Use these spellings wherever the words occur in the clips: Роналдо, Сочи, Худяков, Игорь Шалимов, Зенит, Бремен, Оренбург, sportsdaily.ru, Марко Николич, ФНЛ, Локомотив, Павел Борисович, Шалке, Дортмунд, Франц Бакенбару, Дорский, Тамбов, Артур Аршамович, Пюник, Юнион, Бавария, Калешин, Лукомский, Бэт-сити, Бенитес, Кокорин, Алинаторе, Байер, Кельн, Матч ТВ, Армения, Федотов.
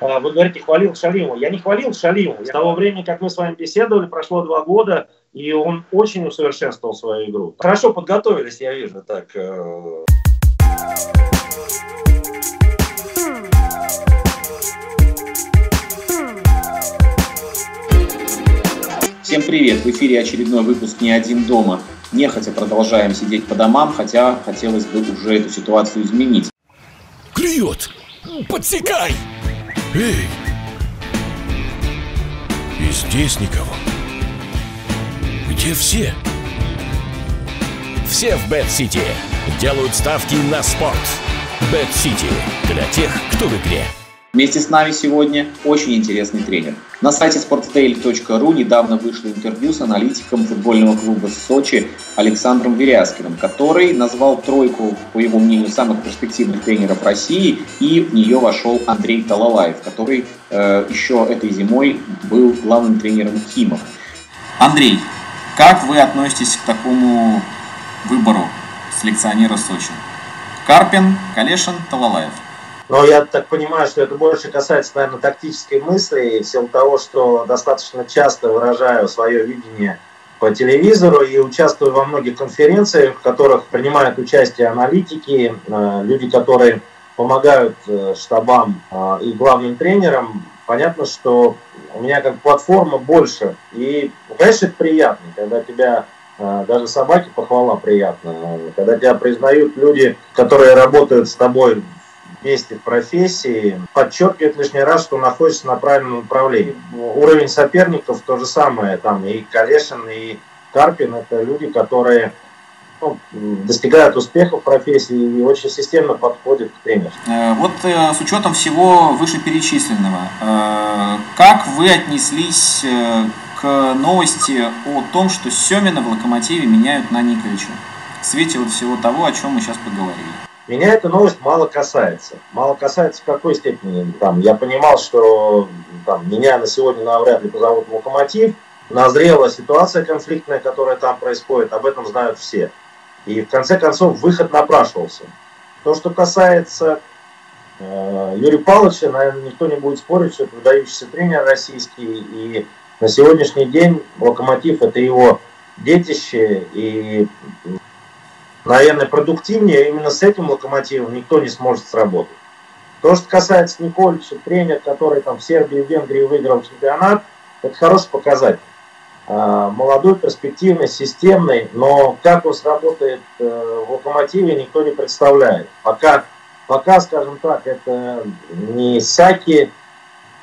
Вы говорите, хвалил Шалимова. Я не хвалил Шалимова. С того времени, как мы с вами беседовали, прошло 2 года, и он очень усовершенствовал свою игру. Хорошо подготовились, я вижу. Так. Всем привет! В эфире очередной выпуск «Не один дома». Нехотя продолжаем сидеть по домам, хотя хотелось бы уже эту ситуацию изменить. Клюет! Подсекай! Эй! И здесь никого. Где все? Все в Бэт-сити. Делают ставки на спорт. Бэт-сити. Для тех, кто в игре. Вместе с нами сегодня очень интересный тренер. На сайте sportsdaily.ru недавно вышло интервью с аналитиком футбольного клуба Сочи Александром Веряскиным, который назвал тройку, по его мнению, самых перспективных тренеров России, и в нее вошел Андрей Талалаев, который еще этой зимой был главным тренером Химов. Андрей, как вы относитесь к такому выбору селекционера Сочи? Карпин, Калешин, Талалаев. Но я так понимаю, что это больше касается, наверное, тактической мысли, в силу того, что достаточно часто выражаю свое видение по телевизору и участвую во многих конференциях, в которых принимают участие аналитики, люди, которые помогают штабам и главным тренерам. Понятно, что у меня как платформа больше. И, конечно, это приятно, когда тебя... Даже собаке похвала приятно. Когда тебя признают люди, которые работают с тобой вместе в профессии, подчеркивает лишний раз, что находишься на правильном направлении. Уровень соперников то же самое, там и Калешин, и Карпин — это люди, которые достигают успеха в профессии и очень системно подходят к тренеру. Вот с учетом всего вышеперечисленного, как вы отнеслись к новости о том, что Семина в Локомотиве меняют на Николича, в свете вот всего того, о чем мы сейчас поговорили? Меня эта новость мало касается. Мало касается в какой степени. Там, я понимал, что меня на сегодня навряд ли позовут в Локомотив. Назрела ситуация конфликтная, которая там происходит. Об этом знают все. И в конце концов выход напрашивался. То, что касается Юрия Павловича, наверное, никто не будет спорить, что это выдающийся тренер российский. И на сегодняшний день Локомотив – это его детище. И... наверное, продуктивнее, именно с этим Локомотивом никто не сможет сработать. То, что касается Николича, тренер, который в Сербии и Венгрии выиграл чемпионат, это хороший показатель. Молодой, перспективный, системный, но как он сработает в Локомотиве, никто не представляет. Пока, скажем так, это не Саки,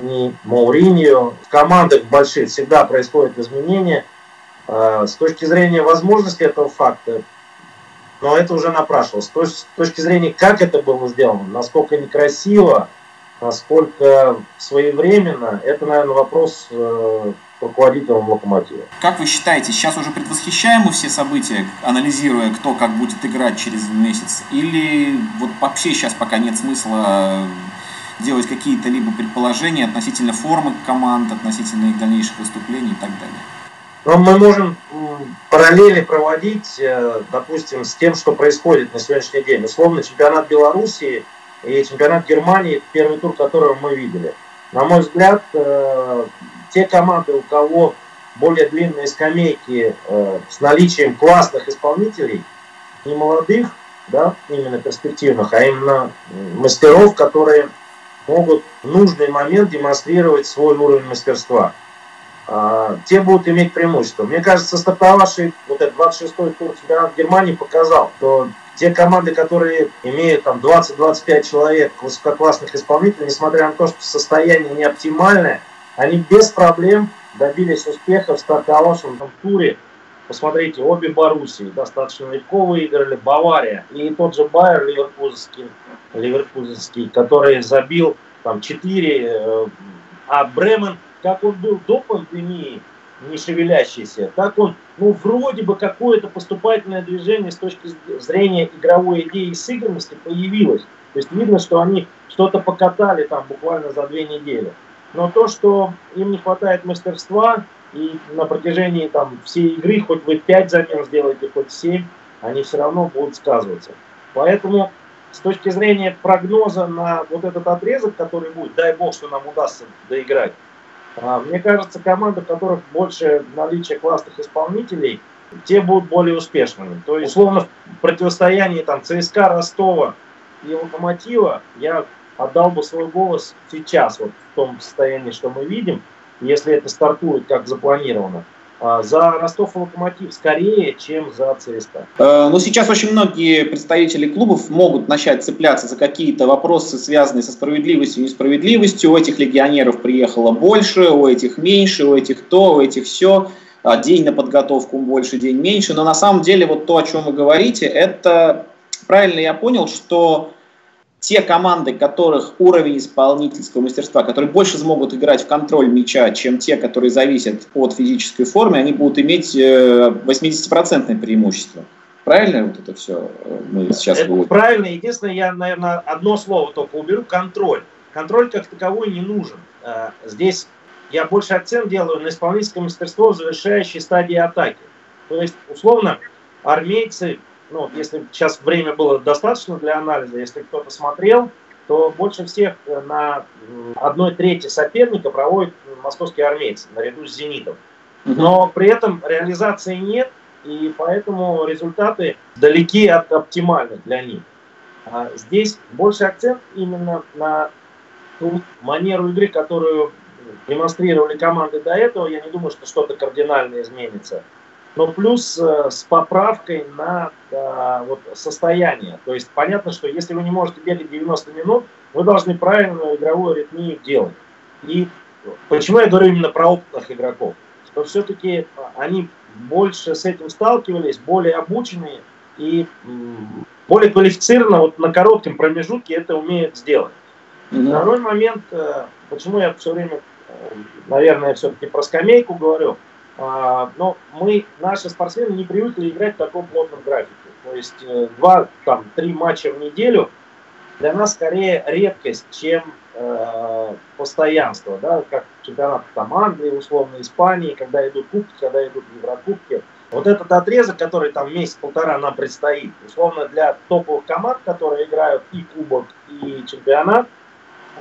не Мауриньо. В командах больших всегда происходят изменения. С точки зрения возможности этого факта, но это уже напрашивалось. С точки зрения, как это было сделано, насколько некрасиво, насколько своевременно, это, наверное, вопрос к руководителям Локомотива. Как вы считаете, сейчас уже предвосхищаем мы все события, анализируя, кто как будет играть через месяц? Или вот вообще сейчас пока нет смысла делать какие-то либо предположения относительно формы команд, относительно их дальнейших выступлений и так далее? Но мы можем параллели проводить, допустим, с тем, что происходит на сегодняшний день. Условно, чемпионат Белоруссии и чемпионат Германии, первый тур которого мы видели. На мой взгляд, те команды, у кого более длинные скамейки с наличием классных исполнителей, не молодых, да, именно перспективных, а именно мастеров, которые могут в нужный момент демонстрировать свой уровень мастерства, те будут иметь преимущество. Мне кажется, стартовавший вот этот 26-й тур чемпионат Германии показал, что те команды, которые имеют 20-25 человек высококлассных исполнителей, несмотря на то, что состояние не оптимальное, они без проблем добились успеха в стартовавшем туре. Посмотрите, обе Боруссии достаточно легко выиграли, Бавария и тот же Байер Ливерпульский, который забил 4, а Бремен, как он был до пандемии, не шевелящийся, так он, вроде бы какое-то поступательное движение с точки зрения игровой идеи и сыгранности появилось. То есть видно, что они что-то покатали буквально за 2 недели. Но то, что им не хватает мастерства, и на протяжении всей игры, хоть вы 5 замен сделаете, хоть 7, они все равно будут сказываться. Поэтому с точки зрения прогноза на вот этот отрезок, который будет, дай бог, что нам удастся доиграть, мне кажется, команды, в которых больше наличие классных исполнителей, те будут более успешными. То есть, условно, в противостоянии там, ЦСКА, Ростова и Локомотива я отдал бы свой голос сейчас, вот в том состоянии, что мы видим, если это стартует как запланировано, за Ростов и Локомотив скорее, чем за ЦСКА. Но сейчас очень многие представители клубов могут начать цепляться за какие-то вопросы, связанные со справедливостью и несправедливостью. У этих легионеров приехало больше, у этих меньше, у этих то, у этих все. День на подготовку больше, день меньше. Но на самом деле вот то, о чем вы говорите, это, правильно я понял, что те команды, которых уровень исполнительского мастерства, которые больше смогут играть в контроль мяча, чем те, которые зависят от физической формы, они будут иметь 80% преимущество. Правильно вот это все мы сейчас говорим? Правильно. Единственное, я, наверное, одно слово только уберу – контроль. Контроль как таковой не нужен. Здесь я больше акцент делаю на исполнительское мастерство в завершающей стадии атаки. То есть, условно, армейцы... Ну, если сейчас время было достаточно для анализа, если кто-то смотрел, то больше всех на 1/3 соперника проводят московские армейцы наряду с «Зенитом». Но при этом реализации нет, и поэтому результаты далеки от оптимальных для них. Здесь больше акцент именно на ту манеру игры, которую демонстрировали команды до этого. Я не думаю, что что-то кардинально изменится. Но плюс с поправкой на вот, состояние. То есть понятно, что если вы не можете бегать 90 минут, вы должны правильную игровую аритмию делать. И почему я говорю именно про опытных игроков? Что все-таки они больше с этим сталкивались, более обученные и более квалифицированно вот, на коротком промежутке это умеют сделать. Второй момент, почему я все время, наверное, все-таки про скамейку говорю. Но наши спортсмены не привыкли играть в таком плотном графике. То есть 2-3 матча в неделю для нас скорее редкость, чем постоянство. Да? Как чемпионат Англии, условно, Испании, когда идут кубки, когда идут еврокубки. Вот этот отрезок, который там месяц-полтора нам предстоит, условно для топовых команд, которые играют и кубок, и чемпионат,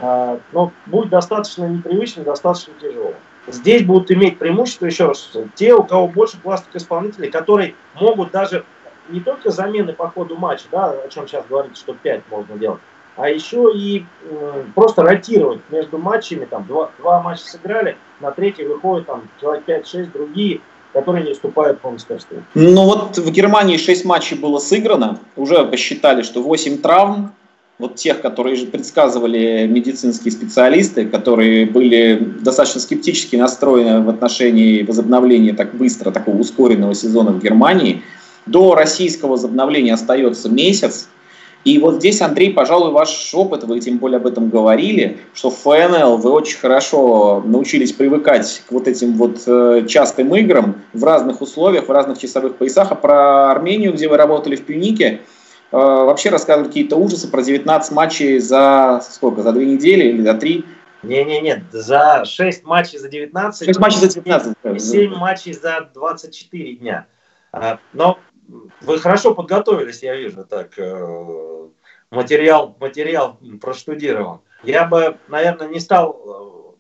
но будет достаточно непривычно, достаточно тяжело. Здесь будут иметь преимущество, еще раз, те, у кого больше классных исполнителей, которые могут даже не только замены по ходу матча, да, о чем сейчас говорится, что 5 можно делать, а еще и просто ротировать между матчами, там, два матча сыграли, на третий выходит там, человек 5-6, другие, которые не уступают по мастерству. Ну вот в Германии 6 матчей было сыграно, уже посчитали, что 8 травм, вот тех, которые же предсказывали медицинские специалисты, которые были достаточно скептически настроены в отношении возобновления так быстро, такого ускоренного сезона в Германии. До российского возобновления остается месяц. И вот здесь, Андрей, пожалуй, ваш опыт, вы тем более об этом говорили, что в ФНЛ вы очень хорошо научились привыкать к вот этим вот частым играм в разных условиях, в разных часовых поясах. А про Армению, где вы работали в Пюнике, вообще рассказывали какие-то ужасы про 19 матчей за сколько? За 2 недели или за 3? Не-не-не, за 6 матчей за 19. 6 матчей за 19. 7 матчей за 24 дня. Но вы хорошо подготовились, я вижу, так материал проштудирован. Я бы, наверное, не стал...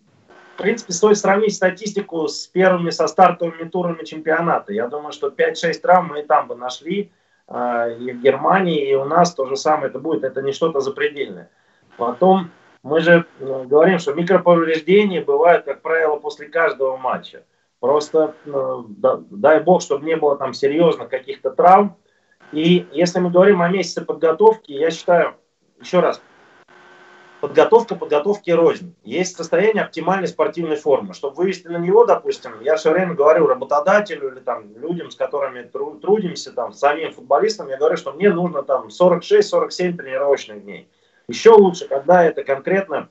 В принципе, стоит сравнить статистику с первыми, со стартовыми турами чемпионата. Я думаю, что 5-6 травм мы и там бы нашли. И в Германии, и у нас то же самое это будет, это не что-то запредельное. Потом мы же говорим, что микроповреждения бывают, как правило, после каждого матча. Просто дай бог, чтобы не было там серьезно каких-то травм. И если мы говорим о месяце подготовки, я считаю, еще раз, подготовка подготовки рознь. Есть состояние оптимальной спортивной формы. Чтобы вывести на него, допустим, я все время говорю работодателю или там, людям, с которыми трудимся, там, самим футболистам, я говорю, что мне нужно там 46-47 тренировочных дней. Еще лучше, когда это конкретно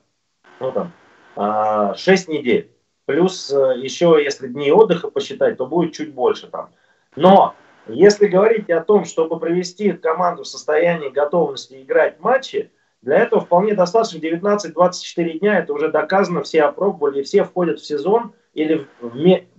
6 недель. Плюс еще, если дни отдыха посчитать, то будет чуть больше там. Но если говорить о том, чтобы привести команду в состояние готовности играть матчи, для этого вполне достаточно 19-24 дня, это уже доказано, все опробовали, все входят в сезон или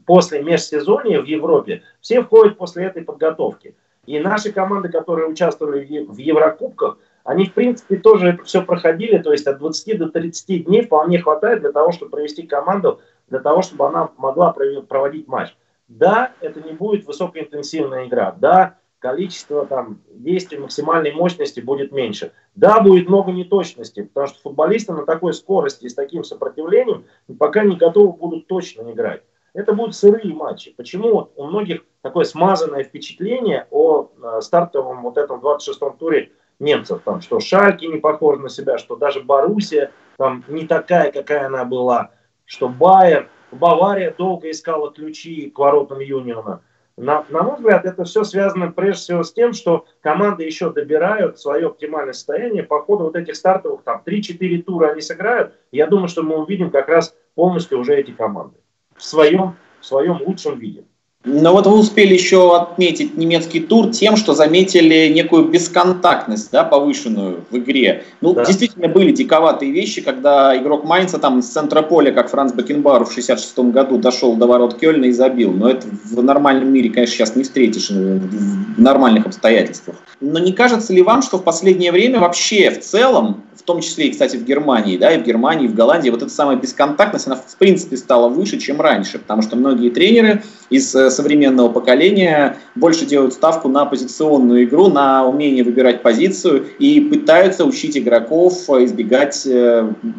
после межсезонья в Европе, все входят после этой подготовки. И наши команды, которые участвовали в Еврокубках, Они, в принципе, тоже это все проходили, то есть от 20 до 30 дней вполне хватает для того, чтобы привести команду, для того, чтобы она могла проводить матч. Да, это не будет высокоинтенсивная игра, да, количество там действий максимальной мощности будет меньше. Да, будет много неточностей, потому что футболисты на такой скорости и с таким сопротивлением пока не готовы будут точно играть. Это будут сырые матчи. Почему у многих такое смазанное впечатление о стартовом вот этом 26-м туре немцев, там, что Шалке не похожа на себя, что даже Боруссия там не такая, какая она была, что Байер, Бавария долго искала ключи к воротам Юниона. На мой взгляд, это все связано прежде всего с тем, что команды еще добирают свое оптимальное состояние. По ходу вот этих стартовых там 3-4 тура они сыграют. Я думаю, что мы увидим как раз полностью уже эти команды в своем лучшем виде. Но вот вы успели еще отметить немецкий тур тем, что заметили некую бесконтактность, да, повышенную в игре. Ну, да. Действительно были диковатые вещи, когда игрок Майнца там с центра поля, как Франц Бакенбару в 66-м году, дошел до ворот Кельна и забил. Но это в нормальном мире, конечно, сейчас не встретишь в нормальных обстоятельствах. Но не кажется ли вам, что в последнее время вообще в целом, в том числе и, кстати, в Германии, да, и в Германии, и в Голландии, вот эта самая бесконтактность, она, в принципе, стала выше, чем раньше, потому что многие тренеры из современного поколения больше делают ставку на позиционную игру, на умение выбирать позицию и пытаются учить игроков избегать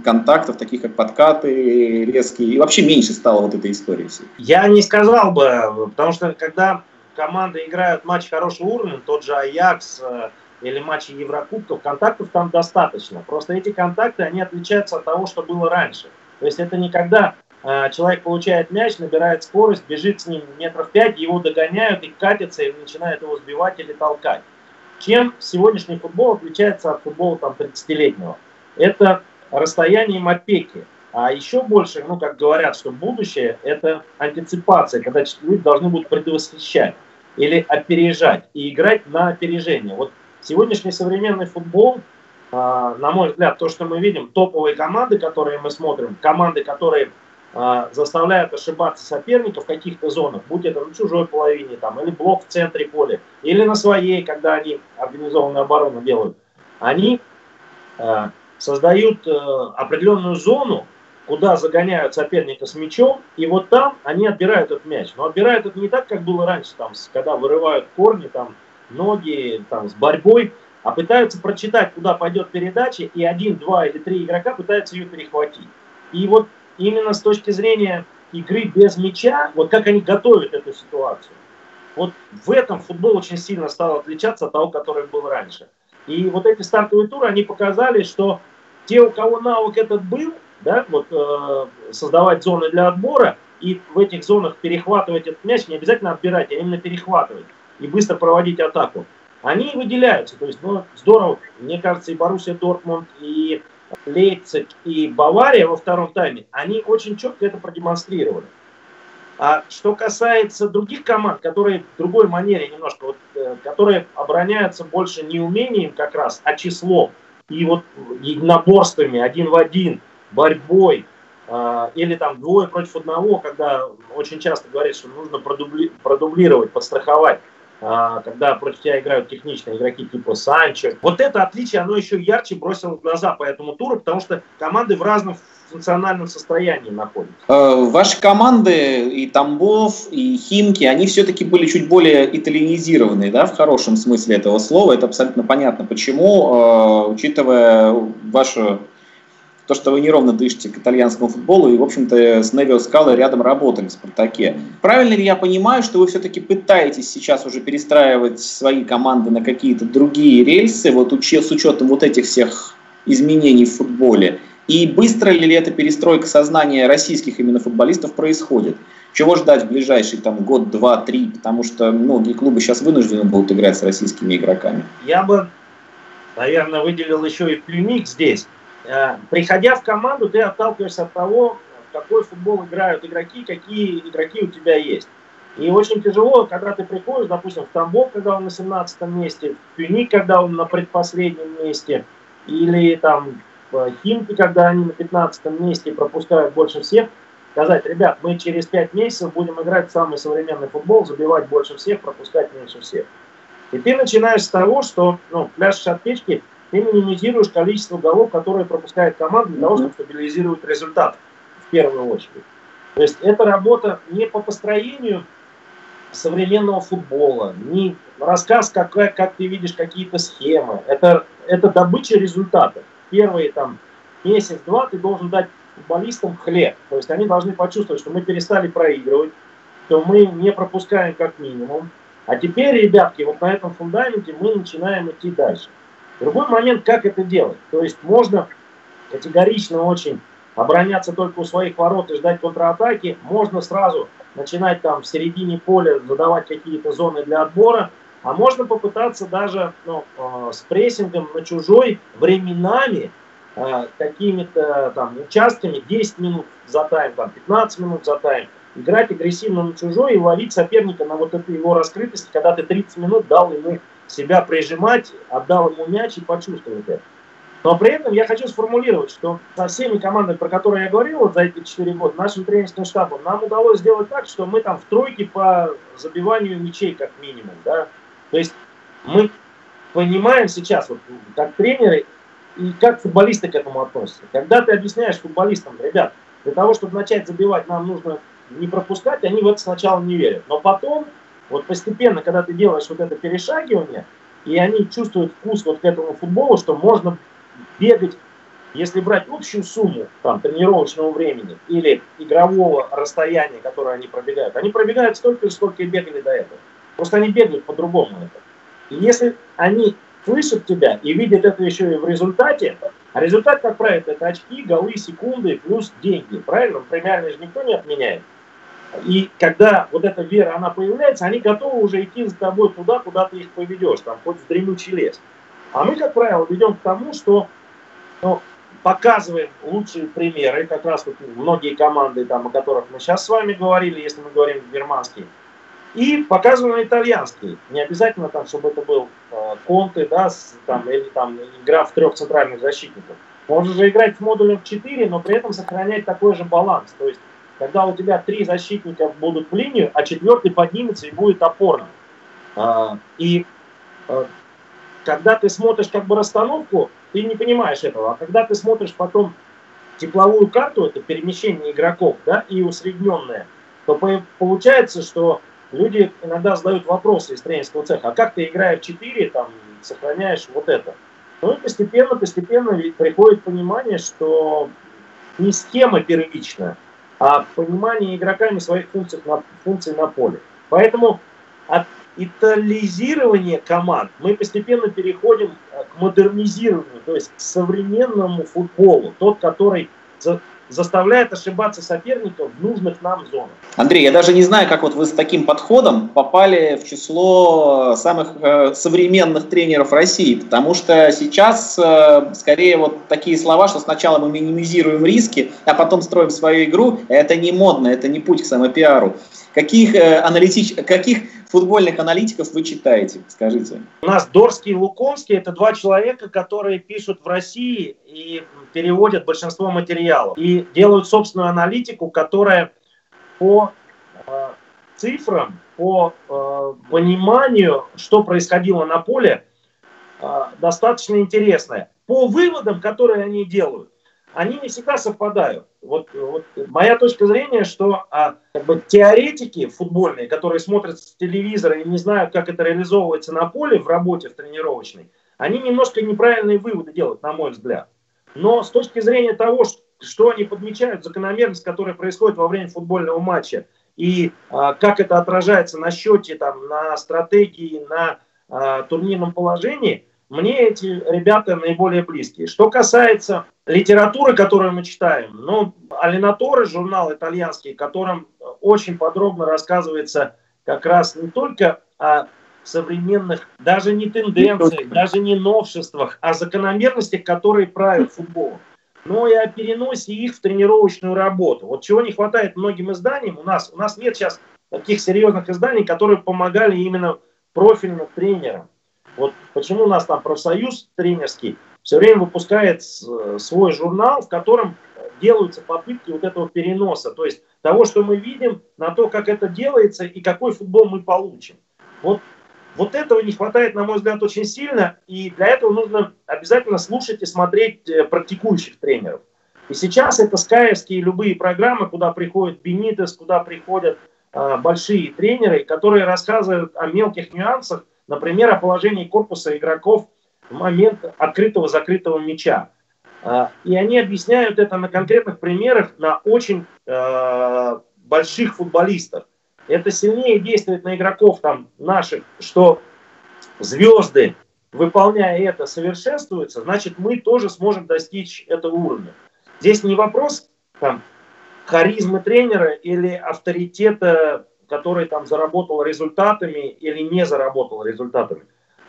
контактов, таких как подкаты резкие, и вообще меньше стало вот этой истории всей. Я не сказал бы, потому что когда команды играют матч хорошего уровня, тот же Аякс или матчи Еврокубков, контактов там достаточно. Просто эти контакты, они отличаются от того, что было раньше. То есть это не когда человек получает мяч, набирает скорость, бежит с ним метров 5, его догоняют и катятся, и начинают его сбивать или толкать. Чем сегодняшний футбол отличается от футбола там 30-летнего? Это расстояние опеки. А еще больше, ну как говорят, что будущее – это антиципация, когда люди должны будут предвосхищать или опережать и играть на опережение. Вот сегодняшний современный футбол, на мой взгляд, то, что мы видим, топовые команды, которые мы смотрим, команды, которые заставляют ошибаться соперников в каких-то зонах, будь это на чужой половине, там, или блок в центре поля, или на своей, когда они организованную оборону делают, они создают определенную зону, куда загоняют соперника с мячом, и вот там они отбирают этот мяч. Но отбирают это не так, как было раньше, там, когда вырывают корни, там, ноги, там, с борьбой, а пытаются прочитать, куда пойдет передача, и один, два или три игрока пытаются ее перехватить. И вот именно с точки зрения игры без мяча, вот как они готовят эту ситуацию, вот в этом футбол очень сильно стал отличаться от того, который был раньше. И вот эти стартовые туры, они показали, что те, у кого навык этот был, да, вот, создавать зоны для отбора и в этих зонах перехватывать этот мяч, не обязательно отбирать, а именно перехватывать и быстро проводить атаку, они выделяются. То есть, ну, здорово, мне кажется, и Боруссия Дортмунд, и Лейпциг, и Бавария во втором тайме, они очень четко это продемонстрировали. А что касается других команд, которые в другой манере немножко, вот, которые обороняются больше не умением как раз, а числом, и вот единоборствами, один в один, борьбой, или там двое против одного, когда очень часто говорят, что нужно продублировать, подстраховать, когда против тебя играют техничные игроки типа Санчо. Вот это отличие, оно еще ярче бросило в глаза по этому туру, потому что команды в разных функциональном состоянии находятся. Ваши команды, и Тамбов, и Химки, они все-таки были чуть более итальянизированные, да, в хорошем смысле этого слова. Это абсолютно понятно, почему, учитывая вашу... то, что вы неровно дышите к итальянскому футболу, и, в общем-то, с Невио Скалой рядом работали в «Спартаке». Правильно ли я понимаю, что вы все-таки пытаетесь сейчас уже перестраивать свои команды на какие-то другие рельсы, вот с учетом вот этих всех изменений в футболе? И быстро ли эта перестройка сознания российских именно футболистов происходит? Чего ждать в ближайший там, год, два, три? Потому что многие клубы сейчас вынуждены будут играть с российскими игроками. Я бы, наверное, выделил еще и Пюник здесь. Приходя в команду, ты отталкиваешься от того, в какой футбол играют игроки, какие игроки у тебя есть. И очень тяжело, когда ты приходишь, допустим, в Тамбов, когда он на 17-м месте, в Пюник, когда он на предпоследнем месте, или там в Химки, когда они на 15-м месте пропускают больше всех, сказать: ребят, мы через 5 месяцев будем играть в самый современный футбол, забивать больше всех, пропускать меньше всех. И ты начинаешь с того, что, ну, пляшешь от печки, ты минимизируешь количество голов, которые пропускает команда для того, чтобы стабилизировать результат в первую очередь. То есть это работа не по построению современного футбола, не рассказ, как ты видишь какие-то схемы. Это добыча результатов. Первые там месяц-два ты должен дать футболистам хлеб. То есть они должны почувствовать, что мы перестали проигрывать, что мы не пропускаем как минимум. А теперь, ребятки, вот на этом фундаменте мы начинаем идти дальше. Другой момент, как это делать. То есть можно категорично очень обороняться только у своих ворот и ждать контратаки. Можно сразу начинать там в середине поля задавать какие-то зоны для отбора. А можно попытаться даже с прессингом на чужой временами, какими-то там участками, 10 минут за тайм, там, 15 минут за тайм, играть агрессивно на чужой и ловить соперника на вот эту его раскрытость, когда ты 30 минут дал ему себя прижимать, отдал ему мяч и почувствовал это. Но при этом я хочу сформулировать, что со всеми командами, про которые я говорил вот за эти 4 года, нашим тренерским штабом, нам удалось сделать так, что мы там в тройке по забиванию мячей как минимум. Да? То есть мы понимаем сейчас, вот, как тренеры, и как футболисты к этому относятся. Когда ты объясняешь футболистам, ребят, для того, чтобы начать забивать, нам нужно не пропускать, они в это сначала не верят. Но потом, вот постепенно, когда ты делаешь вот это перешагивание, и они чувствуют вкус вот к этому футболу, что можно бегать, если брать общую сумму там, тренировочного времени или игрового расстояния, которое они пробегают столько же, сколько и бегали до этого. Просто они бегают по-другому. И если они слышат тебя и видят это еще и в результате, а результат, как правило, это очки, голы, секунды плюс деньги, правильно? Премиальные же никто не отменяет. И когда вот эта вера, она появляется, они готовы уже идти за тобой туда, куда ты их поведешь, там, хоть в дремучий лес. А мы, как правило, ведем к тому, что показываем лучшие примеры, как раз вот многие команды, там, о которых мы сейчас с вами говорили, если мы говорим германские, и показываем итальянские. Не обязательно, там, чтобы это был Конте, да, там, или там, игра в 3 центральных защитников. Можно же играть в модулем 4, но при этом сохранять такой же баланс. То есть, когда у тебя 3 защитника будут в линию, а 4-й поднимется и будет опорным. И когда ты смотришь как бы расстановку, ты не понимаешь этого. А когда ты смотришь потом тепловую карту, это перемещение игроков, да, и усредненное, то получается, что люди иногда задают вопросы из тренерского цеха, а как ты, играешь в 4, там, сохраняешь вот это? Ну и постепенно приходит понимание, что не схема первичная, а понимание игроками своих функций на поле. Поэтому от итализирования команд мы постепенно переходим к модернизированию, то есть к современному футболу, тот, который заставляет ошибаться соперников в нужных нам зонах. Андрей, я даже не знаю, как вот вы с таким подходом попали в число самых современных тренеров России, потому что сейчас скорее вот такие слова, что сначала мы минимизируем риски, а потом строим свою игру, это не модно, это не путь к самопиару. Каких футбольных аналитиков вы читаете, скажите? У нас Дорский и Лукомский – это 2 человека, которые пишут в России и переводят большинство материалов. И делают собственную аналитику, которая по цифрам, по пониманию, что происходило на поле, достаточно интересная. По выводам, которые они делают, они не всегда совпадают. Вот моя точка зрения, что как бы, теоретики футбольные, которые смотрят с телевизора и не знают, как это реализовывается на поле, в работе, в тренировочной, они немножко неправильные выводы делают, на мой взгляд. Но с точки зрения того, что они подмечают, закономерность, которая происходит во время футбольного матча, и как это отражается на счете, там, на стратегии, на турнирном положении, мне эти ребята наиболее близкие. Что касается литературы, которую мы читаем, Алинаторе, журнал итальянский, в котором очень подробно рассказывается как раз не только о современных, даже не тенденциях, даже не новшествах, а закономерностях, которые правят футболом. Но и о переносе их в тренировочную работу. Вот чего не хватает многим изданиям, у нас нет сейчас таких серьезных изданий, которые помогали именно профильным тренерам. Вот почему у нас там профсоюз тренерский все время выпускает свой журнал, в котором делаются попытки вот этого переноса. То есть того, что мы видим, на то, как это делается и какой футбол мы получим. Вот Вот этого не хватает, на мой взгляд, очень сильно, и для этого нужно обязательно слушать и смотреть практикующих тренеров. И сейчас это скаевские любые программы, куда приходят Бенитес, куда приходят большие тренеры, которые рассказывают о мелких нюансах, например, о положении корпуса игроков в момент открытого-закрытого мяча. И они объясняют это на конкретных примерах, на очень больших футболистах. Это сильнее действует на игроков там, наших, что звезды, выполняя это, совершенствуются, значит, мы тоже сможем достичь этого уровня. Здесь не вопрос там, харизмы тренера или авторитета, который там, заработал результатами или не заработал результатами,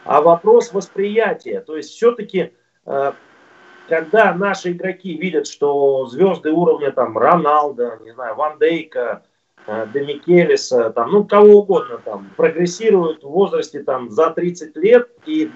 а вопрос восприятия. То есть все-таки, когда наши игроки видят, что звезды уровня там, Роналдо, не знаю, Ван Дейка, Демикелеса, там, ну, кого угодно, там, прогрессируют в возрасте там, за 30 лет и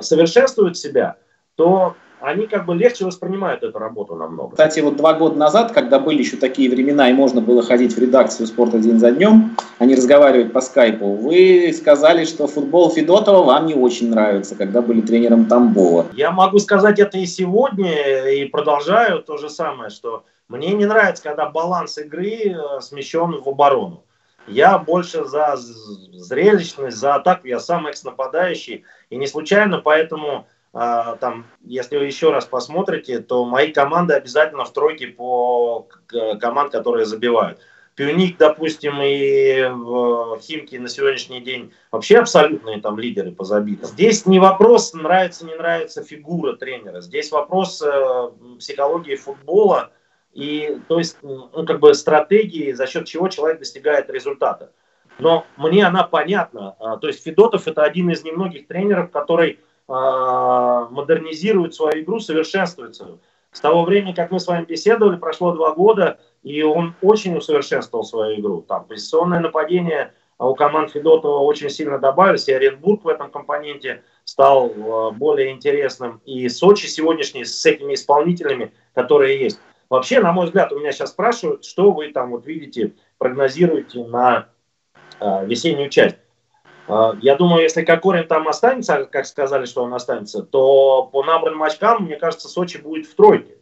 совершенствуют себя, то они как бы легче воспринимают эту работу намного. Кстати, вот 2 года назад, когда были еще такие времена, и можно было ходить в редакцию «Спорта день за днем», они разговаривают по скайпу, вы сказали, что футбол Федотова вам не очень нравится, когда были тренером Тамбова. Я могу сказать это и сегодня, и продолжаю то же самое, что мне не нравится, когда баланс игры смещен в оборону. Я больше за зрелищность, за атаку, я сам экс-нападающий, и не случайно, поэтому... Там, если вы еще раз посмотрите, то мои команды обязательно в тройке по команд, которые забивают. Пюник, допустим, и Химки на сегодняшний день вообще абсолютные там лидеры по забитым. Здесь не вопрос, нравится, не нравится фигура тренера. Здесь вопрос психологии футбола и, то есть, ну, как бы стратегии, за счет чего человек достигает результата. Но мне она понятна. То есть Федотов — это один из немногих тренеров, который модернизирует свою игру, совершенствуется. С того времени, как мы с вами беседовали, прошло 2 года, и он очень усовершенствовал свою игру. Там позиционное нападение у команд Федотова очень сильно добавилось, и Оренбург в этом компоненте стал более интересным. И Сочи сегодняшний с этими исполнителями, которые есть. Вообще, на мой взгляд, у меня сейчас спрашивают, что вы там вот видите, прогнозируете на весеннюю часть. Я думаю, если Кокорин там останется, как сказали, что он останется, то по набранным очкам, мне кажется, Сочи будет в тройке.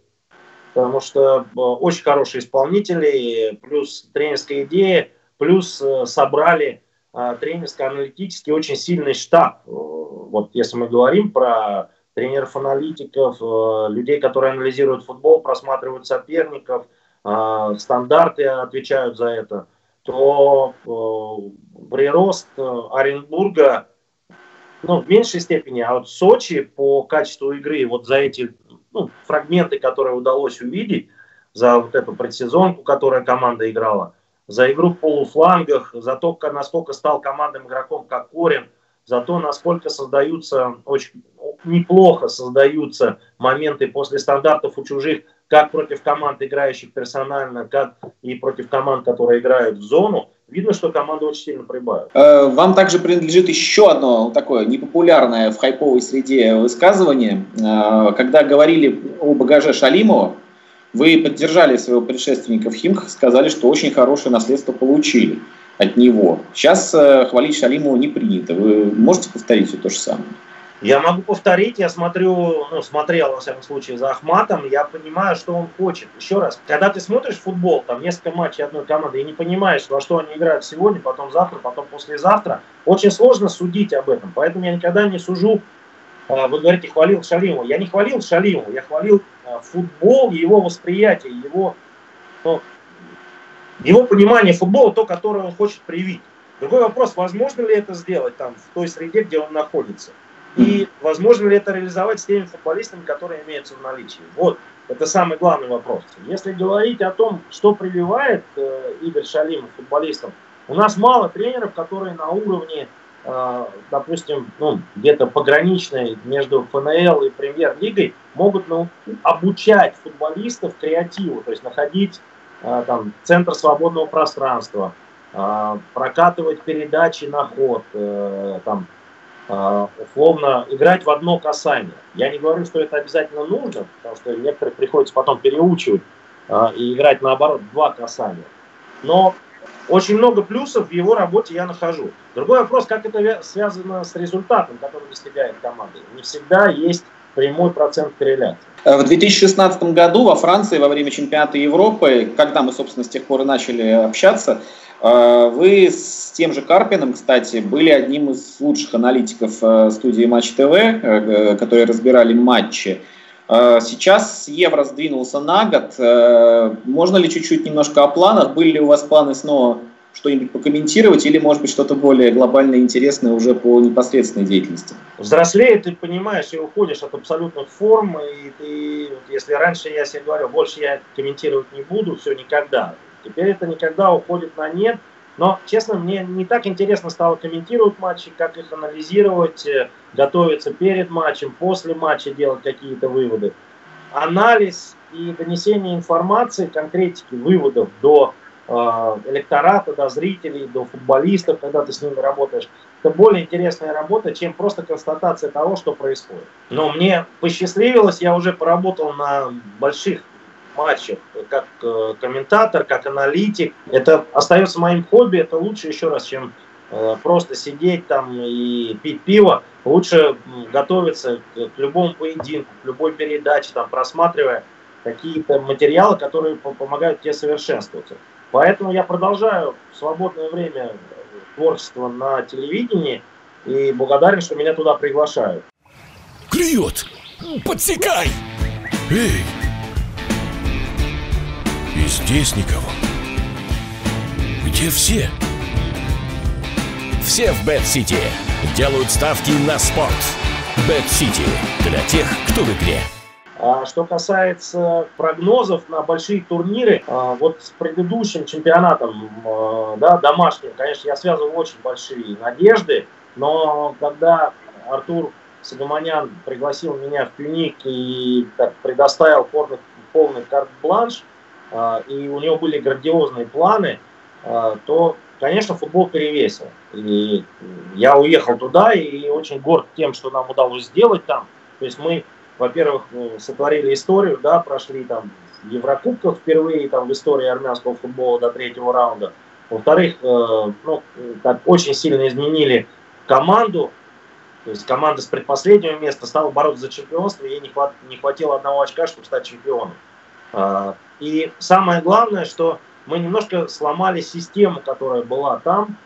Потому что очень хорошие исполнители, плюс тренерская идея, плюс собрали тренерско-аналитический очень сильный штаб. Вот если мы говорим про тренеров-аналитиков, людей, которые анализируют футбол, просматривают соперников, стандарты отвечают за это, то прирост Оренбурга, ну, в меньшей степени, а вот Сочи по качеству игры, вот за эти фрагменты, которые удалось увидеть, за вот эту предсезонку, которую команда играла, за игру в полуфлангах, за то, насколько стал командным игроком Кокорин, за то, насколько создаются, очень неплохо создаются моменты после стандартов у чужих, как против команд, играющих персонально, как и против команд, которые играют в зону, видно, что команда очень сильно прибавила. Вам также принадлежит еще одно такое непопулярное в хайповой среде высказывание. Когда говорили о багаже Шалимова, вы поддержали своего предшественника в Химках, сказали, что очень хорошее наследство получили от него. Сейчас хвалить Шалимова не принято. Вы можете повторить все то же самое? Я могу повторить, я смотрю, смотрел, во всяком случае, за Ахматом, я понимаю, что он хочет. Еще раз, когда ты смотришь футбол, там несколько матчей одной команды, и не понимаешь, во что они играют сегодня, потом завтра, потом послезавтра, очень сложно судить об этом. Поэтому я никогда не сужу, вы говорите, хвалил Шалимова. Я не хвалил Шалимова, я хвалил футбол, его восприятие, его понимание футбола, то, которое он хочет привить. Другой вопрос, возможно ли это сделать там, в той среде, где он находится. И возможно ли это реализовать с теми футболистами, которые имеются в наличии? Вот, это самый главный вопрос. Если говорить о том, что прививает Игорь Шалимов футболистам, у нас мало тренеров, которые на уровне, допустим, где-то пограничной между ФНЛ и Премьер-лигой, могут обучать футболистов креативу, то есть находить там, центр свободного пространства, прокатывать передачи на ход, там, условно играть в одно касание. Я не говорю, что это обязательно нужно, потому что некоторых приходится потом переучивать и играть наоборот в 2 касания. Но Очень много плюсов в его работе я нахожу. Другой вопрос, как это связано с результатом, который достигает команда. Не всегда есть прямой процент корреляции. В 2016 году во Франции во время чемпионата Европы, когда мы, собственно, с тех пор и начали общаться, вы с тем же Карпиным, кстати, были одним из лучших аналитиков студии Матч ТВ, которые разбирали матчи. Сейчас евро сдвинулся на год. Можно ли чуть-чуть немножко о планах? Были ли у вас планы снова что-нибудь покомментировать или, может быть, что-то более глобальное, интересное уже по непосредственной деятельности? Взрослее ты понимаешь и уходишь от абсолютных форм. И ты, если раньше я себе говорил, больше я комментировать не буду, все никогда. Теперь это никогда уходит на нет. Но, честно, мне не так интересно стало комментировать матчи, как их анализировать, готовиться перед матчем, после матча делать какие-то выводы. Анализ и донесение информации, конкретики выводов до электората, до зрителей, до футболистов, когда ты с ними работаешь, это более интересная работа, чем просто констатация того, что происходит. Но мне посчастливилось, я уже поработал на больших матчах, как комментатор, как аналитик. Это остается моим хобби, это лучше еще раз, чем просто сидеть там и пить пиво. Лучше готовиться к любому поединку, к любой передаче, там, просматривая какие-то материалы, которые помогают тебе совершенствоваться. Поэтому я продолжаю в свободное время творчество на телевидении и благодарен, что меня туда приглашают. Клюет! Подсекай! Эй! И здесь никого. Где все? Все в Бэт-сити. Делают ставки на спорт. Бэт-сити. Для тех, кто в игре. А что касается прогнозов на большие турниры, вот с предыдущим чемпионатом, да, домашним, конечно, я связывал очень большие надежды, но когда Артур Сагоманян пригласил меня в Пюник и так, предоставил полный карт-бланш, и у него были грандиозные планы, то, конечно, футбол перевесил. И я уехал туда и очень горд тем, что нам удалось сделать там. То есть мы, во-первых, сотворили историю, да, прошли там в Еврокубках впервые там, в истории армянского футбола до третьего раунда. Во-вторых, ну, так очень сильно изменили команду. То есть команда с предпоследнего места стала бороться за чемпионство, ей не хватило одного очка, чтобы стать чемпионом. И самое главное, что мы немножко сломали систему, которая была там.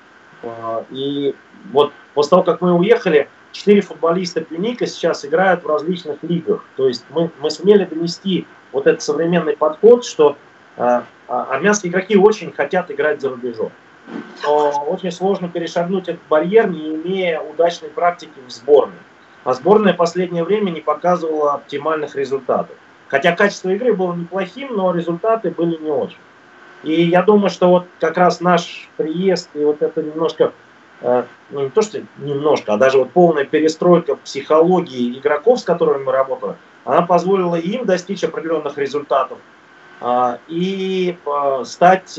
И вот после того, как мы уехали, 4 футболиста Пюника сейчас играют в различных лигах. То есть мы сумели донести вот этот современный подход, что армянские игроки очень хотят играть за рубежом. Но очень сложно перешагнуть этот барьер, не имея удачной практики в сборной. А сборная в последнее время не показывала оптимальных результатов. Хотя качество игры было неплохим, но результаты были не очень. И я думаю, что вот как раз наш приезд и вот это немножко, ну не то что немножко, а даже вот полная перестройка психологии игроков, с которыми мы работали, она позволила им достичь определенных результатов и стать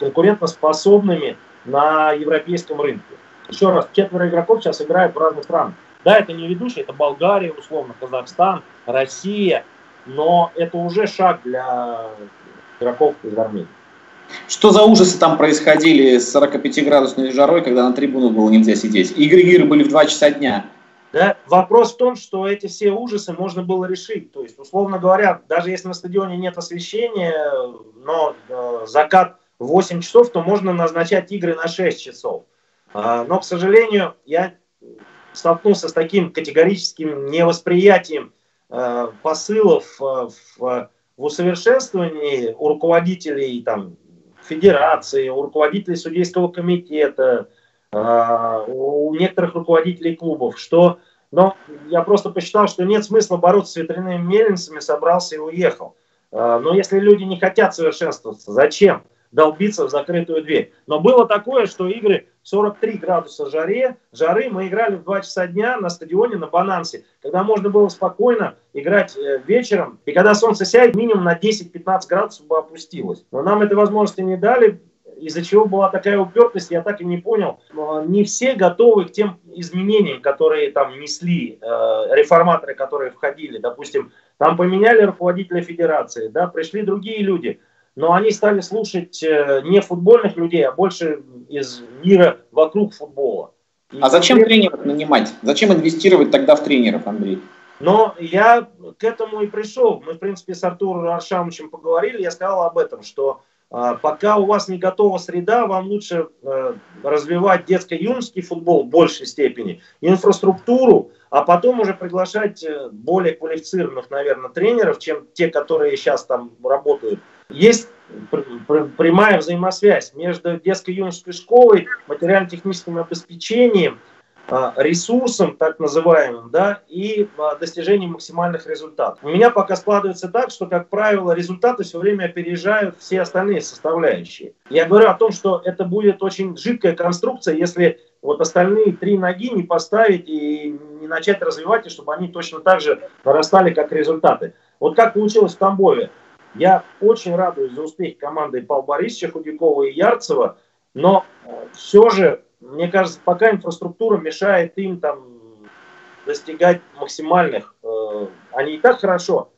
конкурентоспособными на европейском рынке. Еще раз, 4 игроков сейчас играют в разных странах. Да, это не ведущие, это Болгария, условно, Казахстан, Россия, но это уже шаг для игроков из Армении. Что за ужасы там происходили с 45-градусной жарой, когда на трибуну было нельзя сидеть? Игры были в 2 часа дня. Да, вопрос в том, что эти все ужасы можно было решить. То есть, условно говоря, даже если на стадионе нет освещения, но закат в 8 часов, то можно назначать игры на 6 часов. Но, к сожалению, я столкнулся с таким категорическим невосприятием посылов в усовершенствовании у руководителей там, федерации, у руководителей судейского комитета, у некоторых руководителей клубов, что но я просто посчитал, что нет смысла бороться с ветряными мельницами, собрался и уехал. Но если люди не хотят совершенствоваться, зачем долбиться в закрытую дверь? Но было такое, что игры 43 градуса жары мы играли в 2 часа дня на стадионе на Банансе, когда можно было спокойно играть вечером. И когда солнце сядет, минимум на 10-15 градусов бы опустилось. Но нам этой возможности не дали, из-за чего была такая упертость, я так и не понял. Не все готовы к тем изменениям, которые там несли реформаторы, которые входили. Допустим, там поменяли руководителя федерации, да, пришли другие люди. но они стали слушать не футбольных людей, а больше из мира вокруг футбола. И а зачем тренеров нанимать? Зачем инвестировать тогда в тренеров, Андрей? Но я к этому и пришел. Мы, в принципе, с Артуром Аршамовичем поговорили, я сказал об этом, что пока у вас не готова среда, вам лучше развивать детско-юношеский футбол в большей степени, инфраструктуру, а потом уже приглашать более квалифицированных, наверное, тренеров, чем те, которые сейчас там работают. Есть прямая взаимосвязь между детско-юношеской школой, материально-техническим обеспечением, ресурсом, так называемым, да, и достижением максимальных результатов. У меня пока складывается так, что, как правило, результаты все время опережают все остальные составляющие. Я говорю о том, что это будет очень жидкая конструкция, если вот остальные три ноги не поставить и не начать развивать, и чтобы они точно так же нарастали, как результаты. Вот как получилось в Тамбове. Я очень радуюсь за успех команды Павла Борисовича, Худякова и Ярцева, но все же мне кажется, пока инфраструктура мешает им там достигать максимальных. Они и так хорошо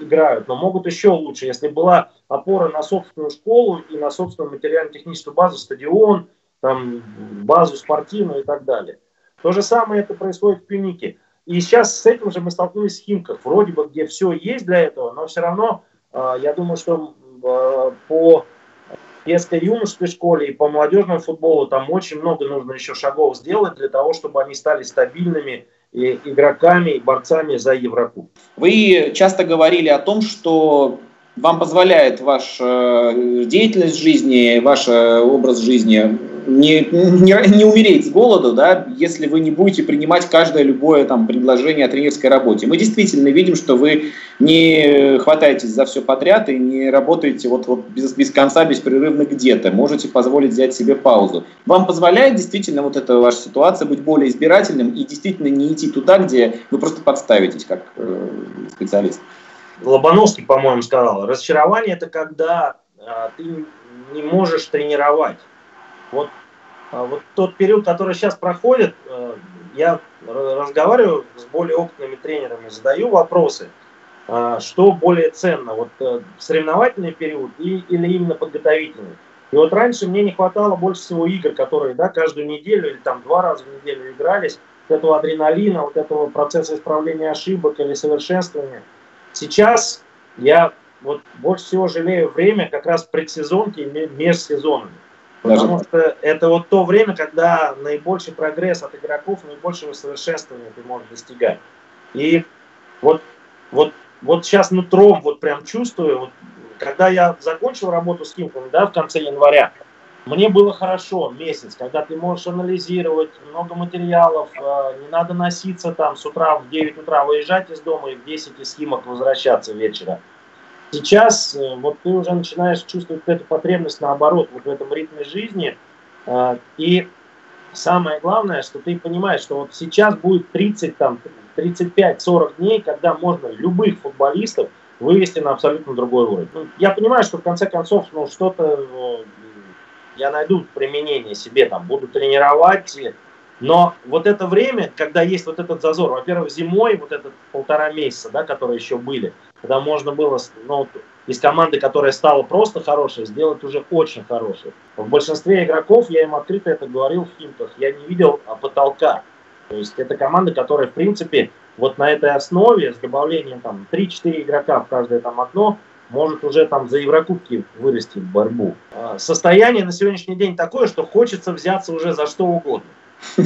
играют, но могут еще лучше. Если была опора на собственную школу и на собственную материально-техническую базу, стадион, там, базу спортивную и так далее. То же самое это происходит в Пюнике. И сейчас с этим же мы столкнулись в Химках. Вроде бы где все есть для этого, но все равно я думаю, что по детской юношеской школе и по молодежному футболу там очень много нужно еще шагов сделать для того, чтобы они стали стабильными и игроками, и борцами за Еврокуб. Вы часто говорили о том, что вам позволяет ваша деятельность в жизни, ваш образ жизни не умереть с голоду, да, если вы не будете принимать каждое любое там предложение о тренерской работе. Мы действительно видим, что вы не хватаетесь за все подряд и не работаете вот без конца, беспрерывно где-то. Можете позволить взять себе паузу. Вам позволяет действительно вот эта ваша ситуация быть более избирательным и действительно не идти туда, где вы просто подставитесь как специалист? Лобановский, по-моему, сказал, разочарование – это когда ты не можешь тренировать. Вот тот период, который сейчас проходит, я разговариваю с более опытными тренерами, задаю вопросы, что более ценно, вот соревновательный период или именно подготовительный. И вот раньше мне не хватало больше всего игр, которые, да, каждую неделю или там 2 раза в неделю игрались, вот этого адреналина, вот этого процесса исправления ошибок или совершенствования. Сейчас я вот больше всего жалею время как раз в предсезонке и межсезонами. Потому что это вот то время, когда наибольший прогресс от игроков, наибольшего совершенствования ты можешь достигать. И вот сейчас нутром вот прям чувствую, вот, когда я закончил работу с Химками, да, в конце января, мне было хорошо месяц, когда ты можешь анализировать много материалов, не надо носиться там с утра, в 9 утра выезжать из дома и в 10 из Химок возвращаться вечером. Сейчас вот ты уже начинаешь чувствовать эту потребность наоборот, вот в этом ритме жизни. И самое главное, что ты понимаешь, что вот сейчас будет 30, там, 35-40 дней, когда можно любых футболистов вывести на абсолютно другой уровень. Ну, я понимаю, что в конце концов, ну, что-то я найду применение себе, там, буду тренировать. Но вот это время, когда есть вот этот зазор, во-первых, зимой, вот этот 1,5 месяца, да, которые еще были, когда можно было, ну, из команды, которая стала просто хорошей, сделать уже очень хорошей. В большинстве игроков, я им открыто это говорил в Химках, я не видел потолка. То есть это команда, которая, в принципе, вот на этой основе, с добавлением там 3-4 игрока в каждое там окно, может уже там за Еврокубки вырасти в борьбу. Состояние на сегодняшний день такое, что хочется взяться уже за что угодно.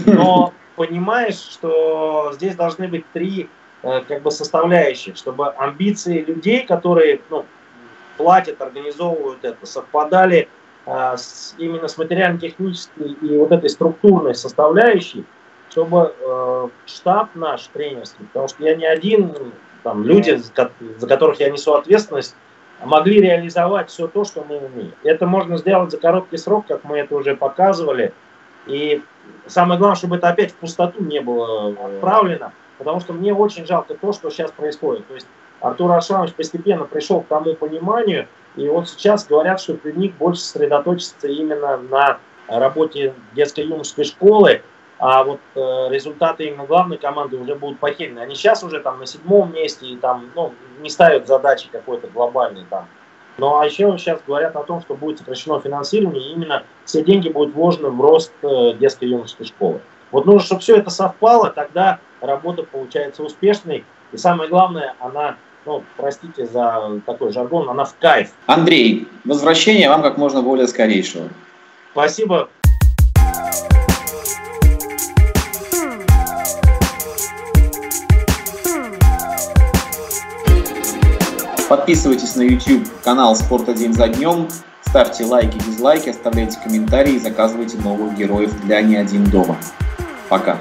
Но понимаешь, что здесь должны быть 3 как бы составляющих, чтобы амбиции людей, которые, ну, платят, организовывают это, совпадали именно с материально-технической и вот этой структурной составляющей, чтобы штаб наш тренерский, потому что я не один, там люди, за которых я несу ответственность, могли реализовать все то, что мы умеем. Это можно сделать за короткий срок, как мы это уже показывали. И самое главное, чтобы это опять в пустоту не было отправлено, потому что мне очень жалко то, что сейчас происходит. То есть Артур Аршамович постепенно пришел к тому пониманию, и вот сейчас говорят, что Пюник больше сосредоточится именно на работе детско-юношеской школы, а вот результаты именно главной команды уже будут похерены. Они сейчас уже там на 7-м месте и там, ну, не ставят задачи какой-то глобальной там Ну а еще сейчас говорят о том, что будет сокращено финансирование, и именно все деньги будут вложены в рост детской юношеской школы. Вот нужно, чтобы все это совпало, тогда работа получается успешной. И самое главное, она, ну, простите за такой жаргон, она в кайф. Андрей, возвращение вам как можно более скорейшего. Спасибо. Подписывайтесь на YouTube канал «Спорта день за днем», ставьте лайки, дизлайки, оставляйте комментарии и заказывайте новых героев для «Не один дома». Пока!